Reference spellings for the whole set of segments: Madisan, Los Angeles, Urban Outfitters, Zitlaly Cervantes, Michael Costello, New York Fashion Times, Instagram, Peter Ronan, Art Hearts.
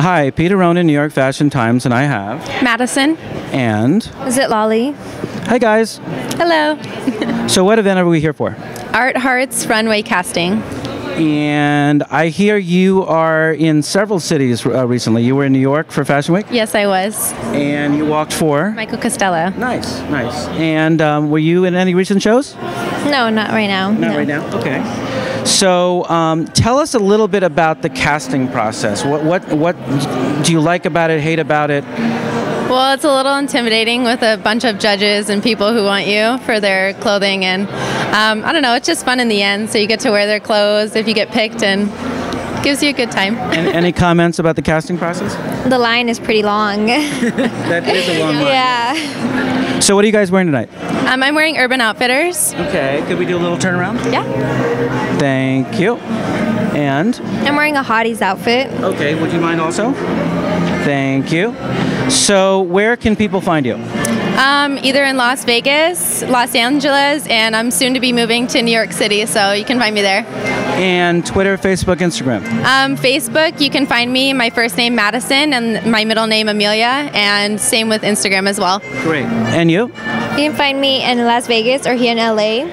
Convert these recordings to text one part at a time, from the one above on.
Hi, Peter Ronan, New York Fashion Times, and I have... Madisan. And... Zitlaly. Hi, guys. Hello. So what event are we here for? Art Hearts Runway Casting. And I hear you are in several cities recently. You were in New York for Fashion Week? Yes, I was. And you walked for? Michael Costello. Nice, nice. And were you in any recent shows? No, not right now. Not right now? Okay. So tell us a little bit about the casting process. What do you like about it, hate about it? Well, it's a little intimidating with a bunch of judges and people who want you for their clothing, and I don't know, it's just fun in the end, so you get to wear their clothes if you get picked, and it gives you a good time. Any comments about the casting process? The line is pretty long. That is a long line. Yeah. So what are you guys wearing tonight? I'm wearing Urban Outfitters. Okay, could we do a little turnaround? Yeah. Thank you. And? I'm wearing a Hotties outfit. Okay, would you mind also? Thank you. So where can people find you? Either in Las Vegas, Los Angeles, and I'm soon to be moving to New York City, so you can find me there. And Twitter, Facebook, Instagram? Facebook, you can find me, my first name Madisan, and my middle name Amelia, and same with Instagram as well. Great. And you? You can find me in Las Vegas or here in LA.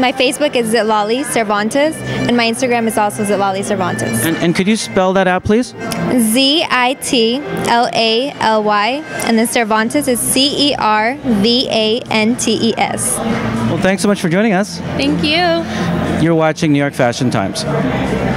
My Facebook is Zitlaly Cervantes, and my Instagram is also Zitlaly Cervantes. And could you spell that out, please? Z-I-T-L-A-L-Y, and then Cervantes is C-E-R-V-A-N-T-E-S. Well, thanks so much for joining us. Thank you. You're watching New York Fashion Times.